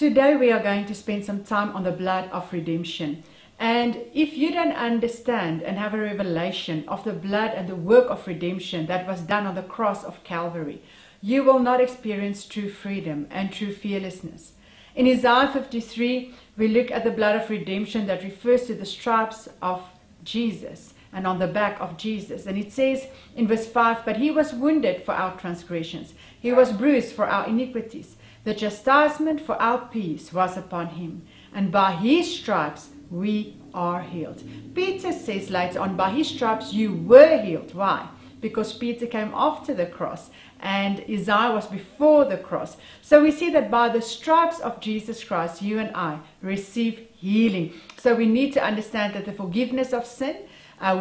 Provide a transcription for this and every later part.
Today we are going to spend some time on the blood of redemption. And if you don't understand and have a revelation of the blood and the work of redemption that was done on the cross of Calvary, you will not experience true freedom and true fearlessness. In Isaiah 53, we look at the blood of redemption that refers to the stripes of Jesus and on the back of Jesus. And it says in verse 5, "But he was wounded for our transgressions. He was bruised for our iniquities. The chastisement for our peace was upon him, and by his stripes we are healed." Peter says later on, by his stripes you were healed. Why? Because Peter came after the cross and Isaiah was before the cross. So we see that by the stripes of Jesus Christ, you and I receive healing. So we need to understand that the forgiveness of sin,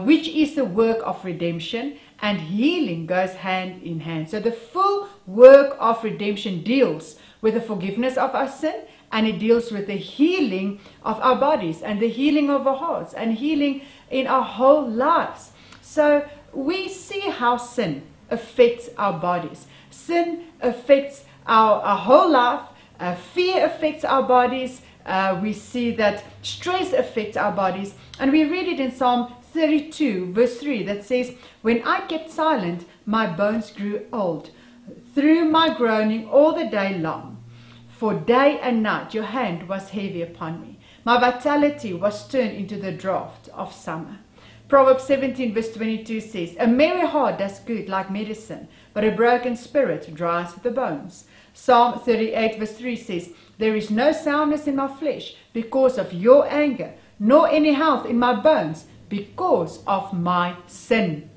which is the work of redemption, and healing goes hand in hand. So the full work of redemption deals with the forgiveness of our sin, and it deals with the healing of our bodies and the healing of our hearts and healing in our whole lives. So we see how sin affects our bodies. Sin affects our whole life. Fear affects our bodies. We see that stress affects our bodies. And we read it in Psalm 32 verse 3 that says, "When I kept silent, my bones grew old through my groaning all the day long. For day and night your hand was heavy upon me. My vitality was turned into the draught of summer." Proverbs 17 verse 22 says, "A merry heart does good like medicine, but a broken spirit dries the bones." Psalm 38 verse 3 says, "There is no soundness in my flesh because of your anger, nor any health in my bones because of my sin."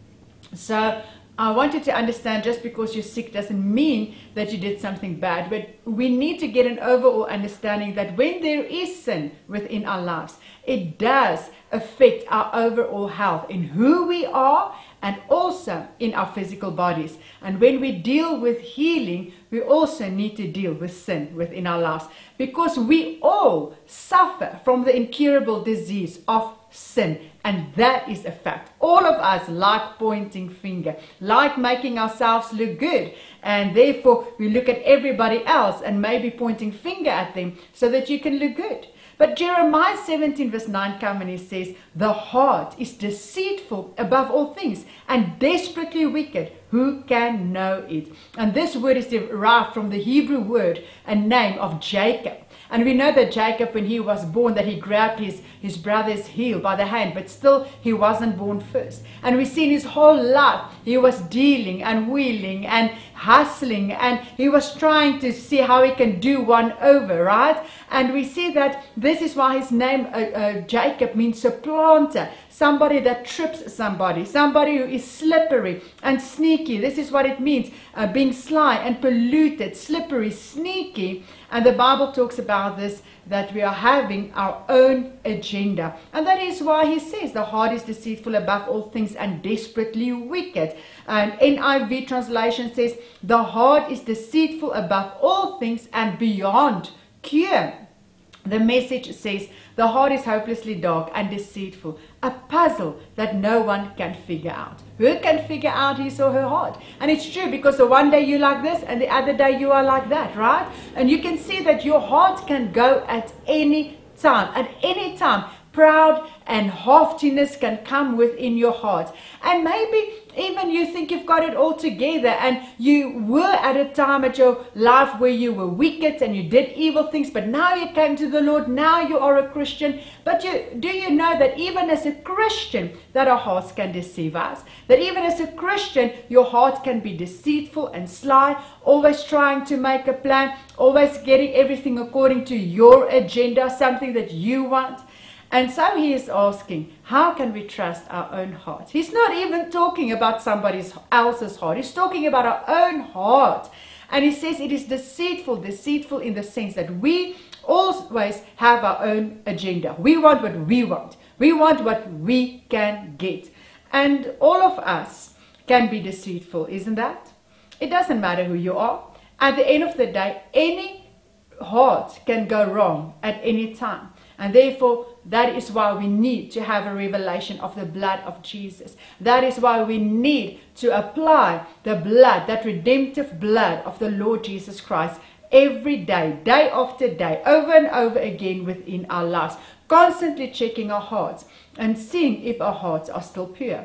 So I want you to understand, just because you're sick doesn't mean that you did something bad, but we need to get an overall understanding that when there is sin within our lives, it does affect our overall health in who we are and also in our physical bodies. And when we deal with healing, we also need to deal with sin within our lives, because we all suffer from the incurable disease of sin. And that is a fact. All of us like pointing finger, like making ourselves look good, and therefore we look at everybody else and maybe pointing finger at them so that you can look good. But Jeremiah 17 verse 9 comes and he says, "The heart is deceitful above all things and desperately wicked. Who can know it?" And this word is derived from the Hebrew word and name of Jacob. And we know that Jacob, when he was born, that he grabbed his brother's heel by the hand, but still he wasn't born first. And we see in his whole life, he was dealing and wheeling and hustling, and he was trying to see how he can do one over, right? And we see that this is why his name, Jacob, means supplanter, somebody that trips somebody, somebody who is slippery and sneaky. This is what it means, being sly and polluted, slippery, sneaky. And the Bible talks about this, that we are having our own agenda. And that is why he says the heart is deceitful above all things and desperately wicked. And NIV translation says, "The heart is deceitful above all things and beyond cure." The Message says, "The heart is hopelessly dark and deceitful, a puzzle that no one can figure out." Who can figure out his or her heart? And it's true, because the one day you like this and the other day you are like that, right? And you can see that your heart can go at any time. At any time, proud and haughtiness can come within your heart. And maybe even you think you've got it all together, and you were at a time at your life where you were wicked and you did evil things, but now you came to the Lord, now you are a Christian. But do you know that even as a Christian, that our hearts can deceive us? That even as a Christian, your heart can be deceitful and sly, always trying to make a plan, always getting everything according to your agenda, something that you want. And so he is asking, how can we trust our own heart? He's not even talking about somebody else's heart. He's talking about our own heart. And he says it is deceitful, deceitful in the sense that we always have our own agenda. We want what we want. We want what we can get. And all of us can be deceitful, isn't that? It doesn't matter who you are. At the end of the day, any heart can go wrong at any time. And therefore, that is why we need to have a revelation of the blood of Jesus. That is why we need to apply the blood, that redemptive blood of the Lord Jesus Christ, every day, day after day, over and over again within our lives, constantly checking our hearts and seeing if our hearts are still pure.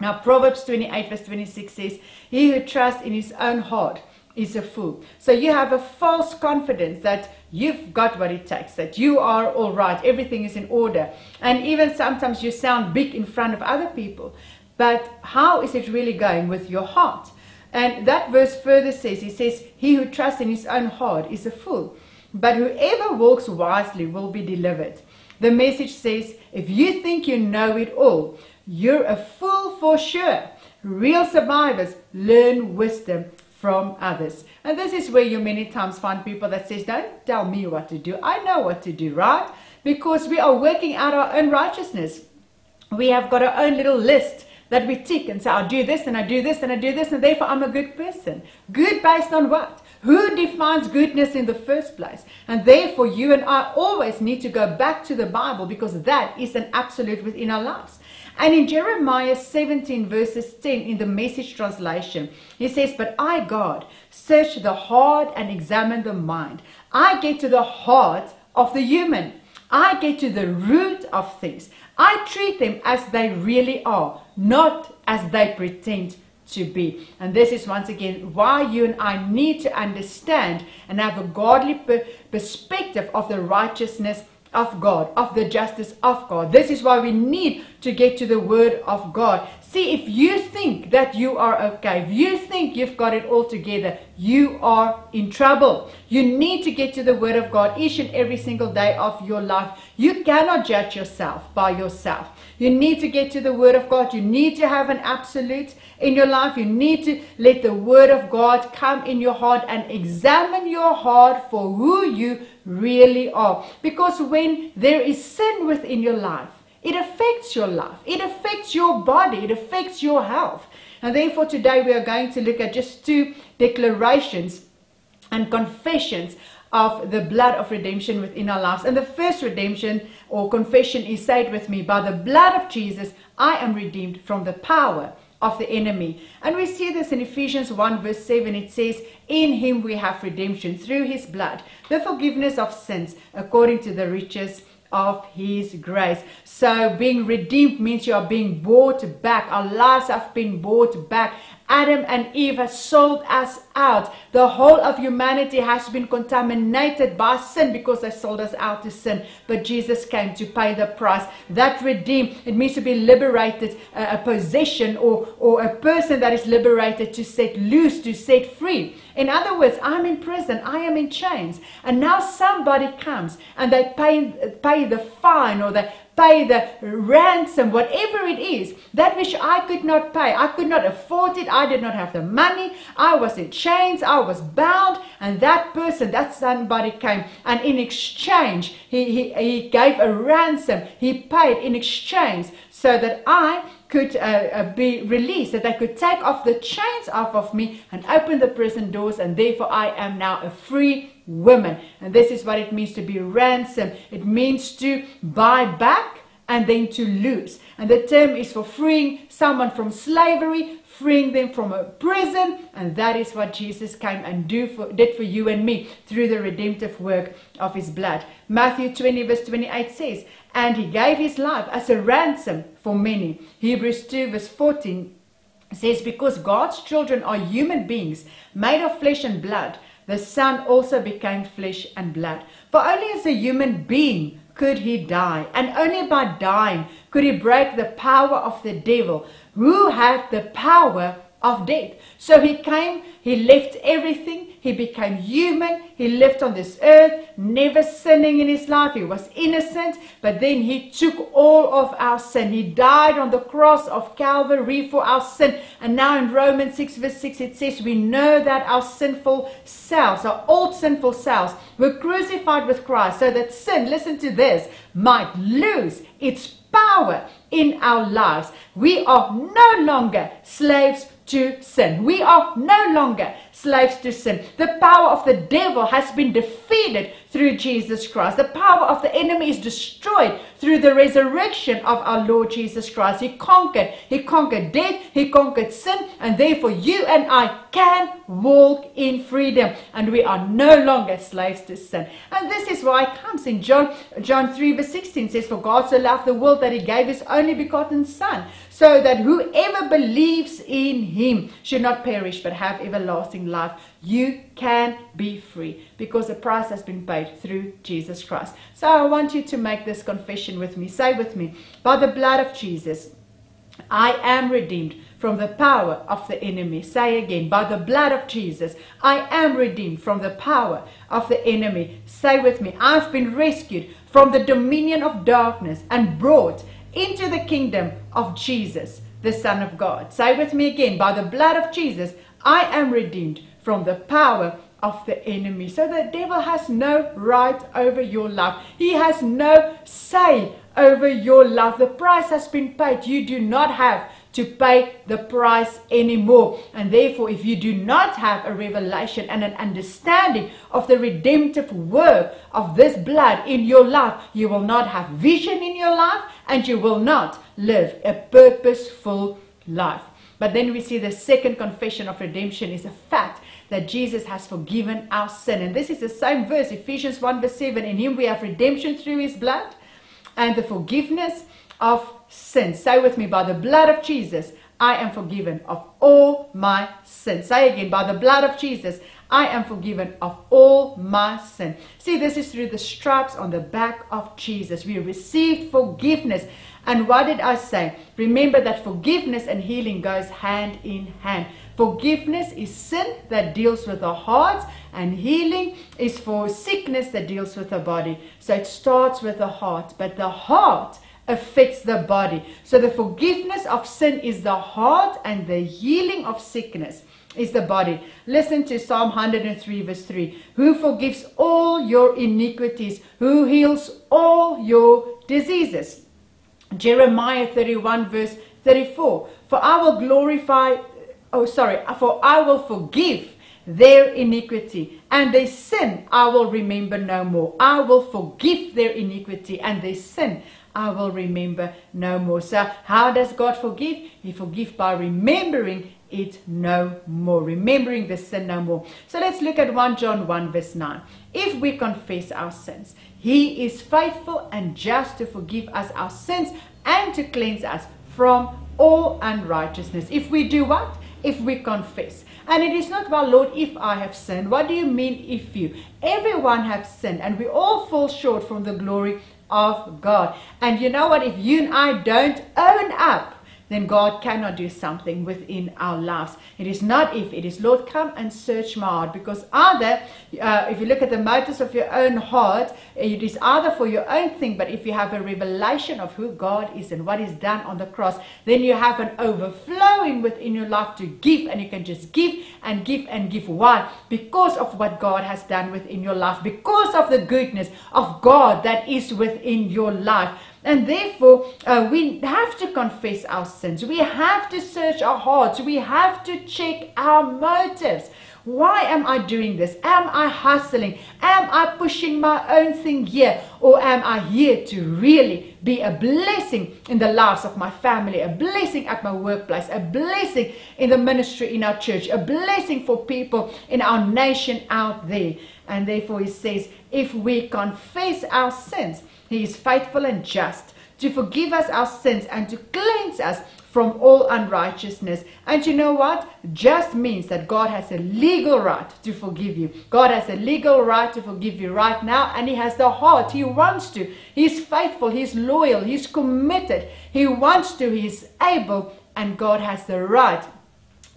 Now Proverbs 28 verse 26 says, "He who trusts in his own heart is a fool." So you have a false confidence that you've got what it takes, that you are all right, everything is in order, and even sometimes you sound big in front of other people. But how is it really going with your heart? And that verse further says, he says, "He who trusts in his own heart is a fool, but whoever walks wisely will be delivered." The Message says, "If you think you know it all, you're a fool for sure. Real survivors learn wisdom from others." And this is where you many times find people that says, "Don't tell me what to do. I know what to do," right? Because we are working out our own righteousness. We have got our own little list that we tick and say, "I'll do this and I do this and I do this, and therefore I'm a good person." Good based on what? Who defines goodness in the first place? And therefore you and I always need to go back to the Bible, because that is an absolute within our lives. And in Jeremiah 17 verses 10 in the Message translation, he says, "But I, God, search the heart and examine the mind." I get to the heart of the human. I get to the root of things. I treat them as they really are, not as they pretend to be. And this is once again why you and I need to understand and have a godly perspective of the righteousness of God, of the justice of God. This is why we need to get to the Word of God. See, if you think that you are okay, if you think you've got it all together, you are in trouble. You need to get to the Word of God each and every single day of your life. You cannot judge yourself by yourself. You need to get to the Word of God. You need to have an absolute in your life. You need to let the Word of God come in your heart and examine your heart for who you really are. Because when there is sin within your life, it affects your life, it affects your body, it affects your health. And therefore today we are going to look at just two declarations and confessions of the blood of redemption within our lives. And the first redemption or confession is, say it with me, "By the blood of Jesus, I am redeemed from the power of the enemy." And we see this in Ephesians 1 verse 7. It says, "In him we have redemption through his blood, the forgiveness of sins according to the riches of his grace." So being redeemed means you are being bought back. Our lives have been bought back. Adam and Eve have sold us out. The whole of humanity has been contaminated by sin because they sold us out to sin. But Jesus came to pay the price. That redeemed, it means to be liberated, a possession or a person that is liberated, to set loose, to set free. In other words, I'm in prison, I am in chains. And now somebody comes and they pay the fine, or they pay the ransom, whatever it is, that which I could not pay. I could not afford it. I did not have the money. I was in chains. I was bound. And that person, that somebody came, and in exchange, he gave a ransom. He paid in exchange so that I could be released, that they could take off the chains off of me and open the prison doors, and therefore I am now a free woman. And this is what it means to be ransomed. It means to buy back and then to lose. And the term is for freeing someone from slavery, freeing them from a prison, and that is what Jesus came and did for you and me through the redemptive work of his blood. Matthew 20 verse 28 says, "And he gave his life as a ransom for many." Hebrews 2 verse 14 says, "Because God's children are human beings made of flesh and blood, the Son also became flesh and blood. For only as a human being could he die, and only by dying could he break the power of the devil, who had the power of death." So he came, he left everything, he became human, he lived on this earth, never sinning in his life, he was innocent, but then he took all of our sin. He died on the cross of Calvary for our sin. And now in Romans 6 verse 6 it says, "We know that our sinful selves, our old sinful selves, were crucified with Christ, so that sin," listen to this, "might lose its power in our lives." We are no longer slaves to sin. We are no longer slaves to sin. The power of the devil has been defeated through Jesus Christ. The power of the enemy is destroyed through the resurrection of our Lord Jesus Christ. He conquered death, he conquered sin, and therefore you and I can walk in freedom, and we are no longer slaves to sin. And this is why it comes in John 3:16 says, "For God so loved the world that he gave his only begotten Son, so that whoever believes in him should not perish but have everlasting life." You can be free because the price has been paid through Jesus Christ. So I want you to make this confession with me. Say with me, by the blood of Jesus, I am redeemed from the power of the enemy. Say again, by the blood of Jesus, I am redeemed from the power of the enemy. Say with me, I've been rescued from the dominion of darkness and brought into the kingdom of Jesus, the Son of God. Say with me again, by the blood of Jesus, I am redeemed from the power of the enemy. So the devil has no right over your life. He has no say over your life. The price has been paid. You do not have to pay the price anymore. And therefore, if you do not have a revelation and an understanding of the redemptive work of this blood in your life, you will not have vision in your life, and you will not live a purposeful life. But then we see the second confession of redemption is a fact that Jesus has forgiven our sin. And this is the same verse, Ephesians 1:7. In him we have redemption through his blood and the forgiveness of sin. Say with me, by the blood of Jesus, I am forgiven of all my sin. Say again, by the blood of Jesus, I am forgiven of all my sin. See, this is through the stripes on the back of Jesus. We received forgiveness. And what did I say? Remember that forgiveness and healing goes hand in hand. Forgiveness is sin that deals with the heart, and healing is for sickness that deals with the body. So it starts with the heart, but the heart affects the body. So the forgiveness of sin is the heart, and the healing of sickness is the body. Listen to Psalm 103:3. Who forgives all your iniquities, who heals all your diseases. Jeremiah 31:34. For I will forgive their iniquity, and their sin I will remember no more. I will forgive their iniquity, and their sin I will remember no more. So how does God forgive? He forgives by remembering it no more, remembering the sin no more. So let's look at 1 John 1:9. If we confess our sins, he is faithful and just to forgive us our sins and to cleanse us from all unrighteousness. If we do what? If we confess. And it is not, well, Lord, if I have sinned. What do you mean if you? Everyone have sinned, and we all fall short from the glory of God. And you know what? If you and I don't own up, then God cannot do something within our lives. It is not if, it is, Lord, come and search my heart. Because either, if you look at the motives of your own heart, it is either for your own thing, but if you have a revelation of who God is and what is done on the cross, then you have an overflowing within your life to give, and you can just give and give and give. Why? Because of what God has done within your life, because of the goodness of God that is within your life. And therefore, we have to confess our sins. We have to search our hearts. We have to check our motives. Why am I doing this? Am I hustling? Am I pushing my own thing here? Or am I here to really be a blessing in the lives of my family, a blessing at my workplace, a blessing in the ministry in our church, a blessing for people in our nation out there? And therefore, he says, if we confess our sins, he is faithful and just to forgive us our sins and to cleanse us from all unrighteousness. And you know what? Just means that God has a legal right to forgive you. God has a legal right to forgive you right now, and he has the heart. He wants to. He's faithful. He's loyal. He's committed. He wants to. He's able, and God has the right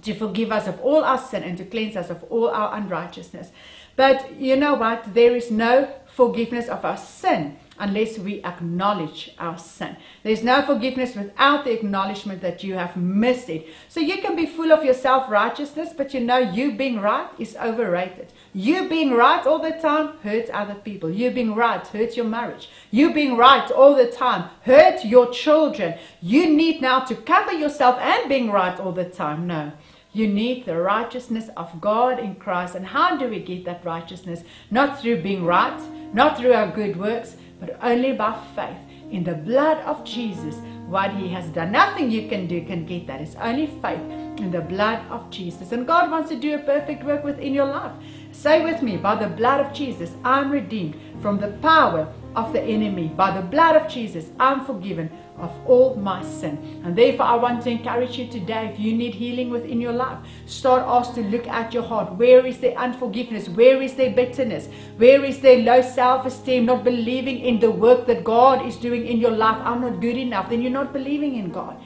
to forgive us of all our sin and to cleanse us of all our unrighteousness. But you know what? There is no forgiveness of our sin unless we acknowledge our sin. There's no forgiveness without the acknowledgement that you have missed it. So you can be full of your self-righteousness, but you know you being right is overrated. You being right all the time hurts other people. You being right hurts your marriage. You being right all the time hurts your children. You need now to cover yourself and being right all the time. No. You need the righteousness of God in Christ. And how do we get that righteousness? Not through being right, not through our good works, but only by faith in the blood of Jesus. What he has done, nothing you can do can get that. It's only faith in the blood of Jesus. And God wants to do a perfect work within your life. Say with me, by the blood of Jesus, I'm redeemed from the power of the enemy. By the blood of Jesus, I'm forgiven of all my sin. And therefore, I want to encourage you today, if you need healing within your life, start ask to look at your heart. Where is their unforgiveness? Where is their bitterness? Where is their low self-esteem, not believing in the work that God is doing in your life? I'm not good enough. Then you're not believing in God.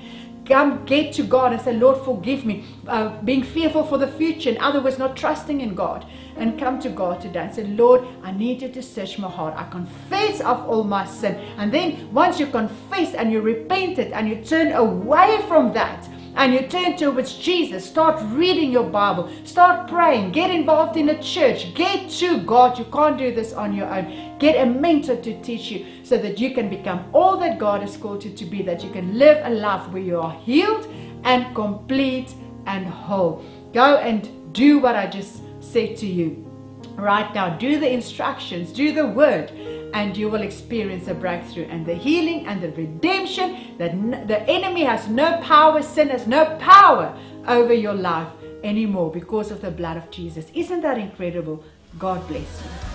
Come get to God and say, Lord, forgive me. Being fearful for the future, in other words, not trusting in God. And come to God today and say, Lord, I need you to search my heart. I confess of all my sin. And then once you confess and you repent it and you turn away from that, and you turn towards Jesus, start reading your Bible, start praying, get involved in a church, get to God. You can't do this on your own. Get a mentor to teach you so that you can become all that God has called you to be, that you can live a life where you are healed and complete and whole. Go and do what I just said to you right now. Do the instructions, do the word, and you will experience a breakthrough and the healing and the redemption that the enemy has no power, sin has no power over your life anymore because of the blood of Jesus. Isn't that incredible? God bless you.